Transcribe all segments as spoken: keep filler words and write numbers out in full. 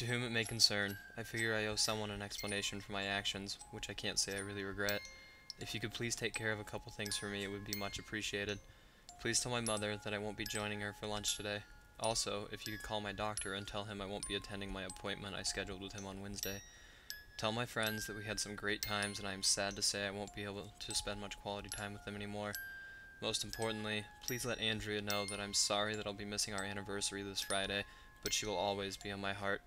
To whom it may concern, I figure I owe someone an explanation for my actions, which I can't say I really regret. If you could please take care of a couple things for me, it would be much appreciated. Please tell my mother that I won't be joining her for lunch today. Also, if you could call my doctor and tell him I won't be attending my appointment I scheduled with him on Wednesday. Tell my friends that we had some great times and I am sad to say I won't be able to spend much quality time with them anymore. Most importantly, please let Andrea know that I'm sorry that I'll be missing our anniversary this Friday, but she will always be in my heart.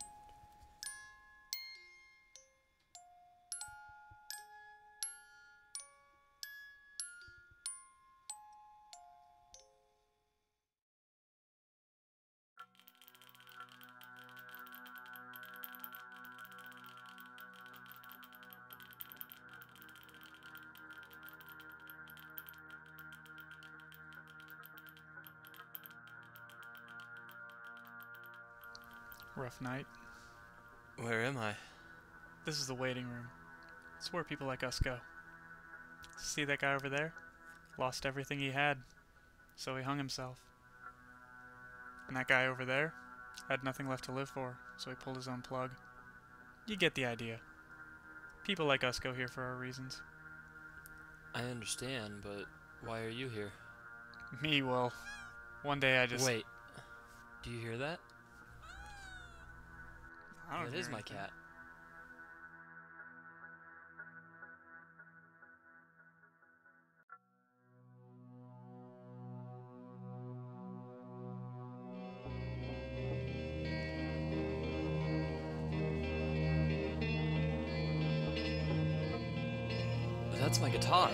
Rough night. Where am I? This is the waiting room. It's where people like us go. See that guy over there? Lost everything he had, so he hung himself. And that guy over there had nothing left to live for, so he pulled his own plug. You get the idea. People like us go here for our reasons. I understand, but why are you here? Me, well, one day I just... Wait, do you hear that? It is my cat. That's my guitar.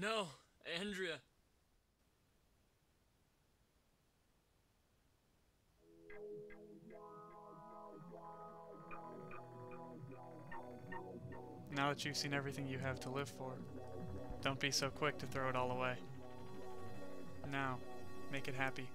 No, Andrea. Now that you've seen everything you have to live for, don't be so quick to throw it all away. Now, make it happy.